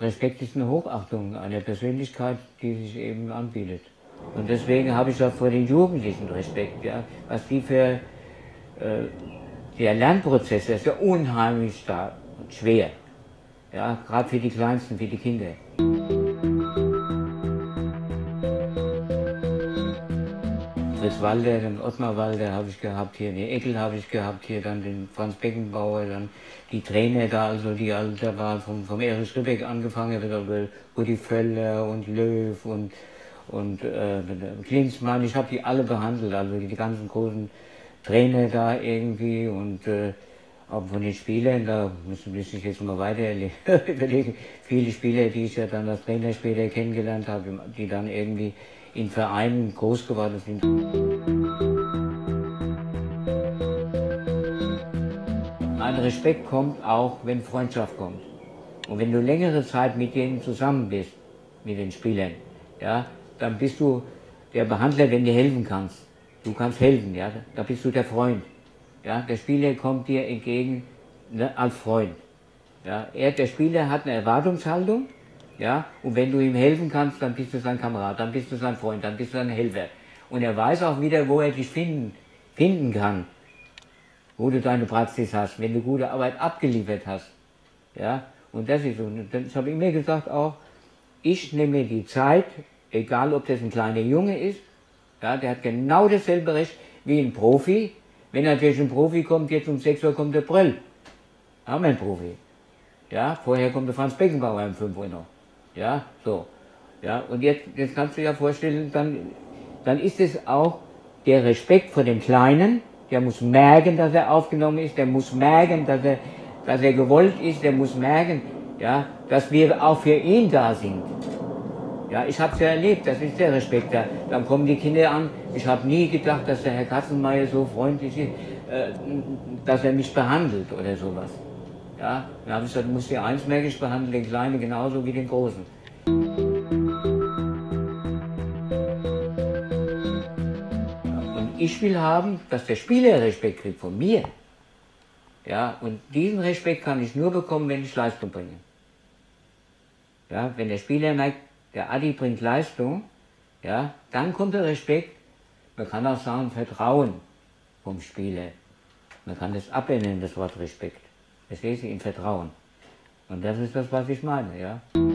Respekt ist eine Hochachtung, eine Persönlichkeit, die sich eben anbietet. Und deswegen habe ich auch vor den Jugendlichen Respekt, ja, was die für der Lernprozess ist ja unheimlich stark und schwer, ja, gerade für die Kleinsten, für die Kinder. Fritz Walter, den Ottmar Walter habe ich gehabt hier, den Eckel habe ich gehabt hier, dann den Franz Beckenbauer, dann die Trainer da, also die alle da waren, vom Erich Rübeck angefangen, über Rudi Völler und Löw und Klinsmann, ich habe die alle behandelt, also die ganzen großen Trainer da irgendwie und auch von den Spielern, da müssen wir jetzt mal weiter überlegen, viele Spieler, die ich ja dann als Trainer später kennengelernt habe, die dann irgendwie in Vereinen groß geworden sind. Ein Respekt kommt auch, wenn Freundschaft kommt. Und wenn du längere Zeit mit denen zusammen bist, mit den Spielern, ja, dann bist du der Behandler, wenn du helfen kannst. Du kannst helfen, ja, da bist du der Freund. Ja, der Spieler kommt dir entgegen, ne, als Freund. Ja, der Spieler hat eine Erwartungshaltung, ja, und wenn du ihm helfen kannst, dann bist du sein Kamerad, dann bist du sein Freund, dann bist du sein Helfer. Und er weiß auch wieder, wo er dich finden kann, wo du deine Praxis hast, wenn du gute Arbeit abgeliefert hast. Ja, und das ist so. Und ich habe immer gesagt auch, ich nehme mir die Zeit, egal ob das ein kleiner Junge ist, ja, der hat genau dasselbe Recht wie ein Profi. Wenn natürlich ein Profi kommt, jetzt um 6 Uhr kommt der Bröll. Haben wir einen Profi. Ja, vorher kommt der Franz Beckenbauer um 5 Uhr noch. Ja, so. Ja, und jetzt kannst du dir ja vorstellen, dann ist es auch der Respekt vor dem Kleinen. Der muss merken, dass er aufgenommen ist. Der muss merken, dass er gewollt ist. Der muss merken, ja, dass wir auch für ihn da sind. Ja, ich habe es ja erlebt, das ist der Respekt da. Dann kommen die Kinder an, ich habe nie gedacht, dass der Herr Katzenmeier so freundlich ist, dass er mich behandelt oder sowas. Ja, dann habe ich gesagt, du musst dir eins merklich behandeln, den Kleinen genauso wie den Großen. Und ich will haben, dass der Spieler Respekt kriegt von mir. Ja, und diesen Respekt kann ich nur bekommen, wenn ich Leistung bringe. Ja, wenn der Spieler merkt, der Adi bringt Leistung, ja, dann kommt der Respekt, man kann auch sagen Vertrauen vom Spieler. Man kann das abändern, das Wort Respekt. Das heißt in Vertrauen. Und das ist das, was ich meine, ja.